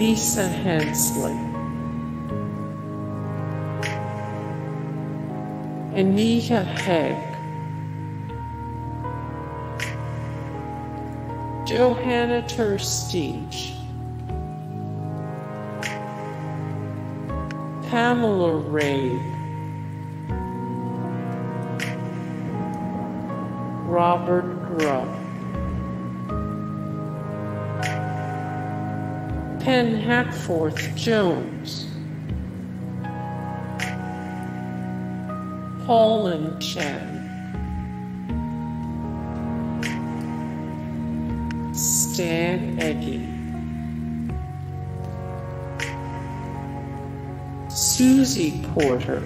Lisa Hensley, Anita Hegh, Johanna ter Steege, Pamela Rabe, Robert Grubb, Penne Hackforth-Jones, Pauline Chan, Stan Egi, Susie Porter,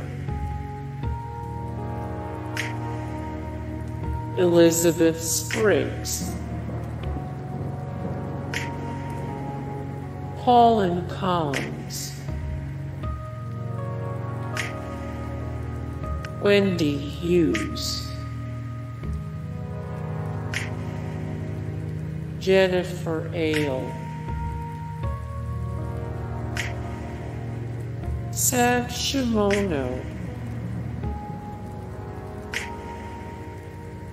Elizabeth Spriggs, Pauline Collins, Wendy Hughes, Jennifer Ehle, Sab Shimono,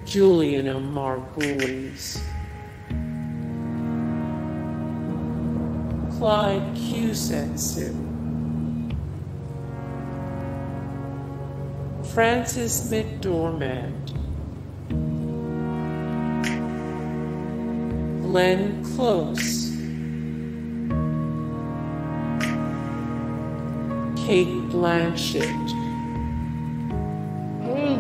Julianna Margulies, Clyde Kusatsu, Frances McDormand, Glenn Close, Cate Blanchett. Hey